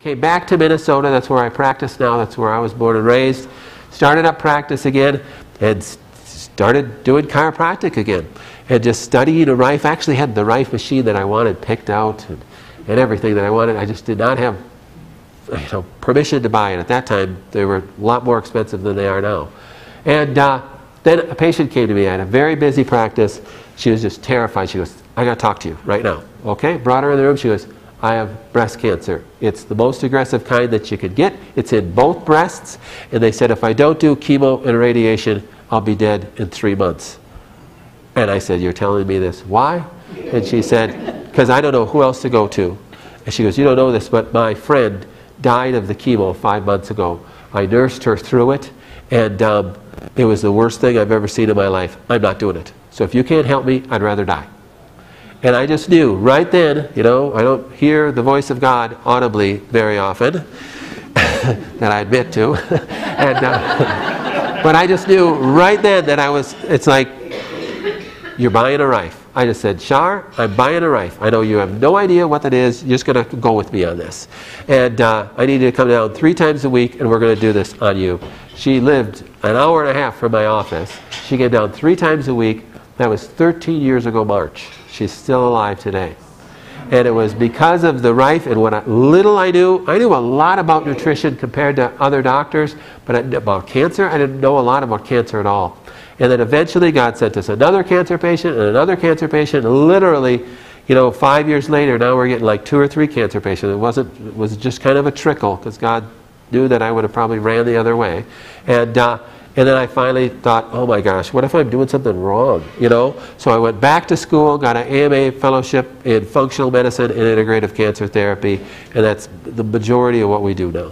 Came back to Minnesota. That's where I practice now. That's where I was born and raised. Started up practice again and started doing chiropractic again. And just studying a Rife. I actually had the Rife machine that I wanted picked out and everything that I wanted. I just did not have permission to buy it. At that time, they were a lot more expensive than they are now. And then a patient came to me. I had a very busy practice. She was just terrified. She goes, "I got to talk to you right now." Okay, brought her in the room. She goes, "I have breast cancer. It's the most aggressive kind that you could get. It's in both breasts. And they said, if I don't do chemo and radiation, I'll be dead in 3 months. And I said, "You're telling me this. Why?" And she said, "Because I don't know who else to go to." And she goes, "You don't know this, but my friend died of the chemo 5 months ago. I nursed her through it, and it was the worst thing I've ever seen in my life. I'm not doing it. So if you can't help me, I'd rather die." And I just knew right then, I don't hear the voice of God audibly very often, that I admit to. But I just knew right then that it's like, you're buying a Rife. I just said, "Shar, I'm buying a Rife. I know you have no idea what that is. You're just going to go with me on this. And I need you to come down 3 times a week, and we're going to do this on you." She lived an hour and a half from my office. She came down 3 times a week. That was 13 years ago March. She's still alive today. And it was because of the Rife and what little I knew a lot about nutrition compared to other doctors, but about cancer, I didn't know a lot about cancer at all. And then eventually God sent us another cancer patient and another cancer patient. Literally, 5 years later, now we're getting like 2 or 3 cancer patients. It was just kind of a trickle because God knew that I would have probably ran the other way. And then I finally thought, oh my gosh, what if I'm doing something wrong, So I went back to school, got an AMA fellowship in functional medicine and integrative cancer therapy, and that's the majority of what we do now.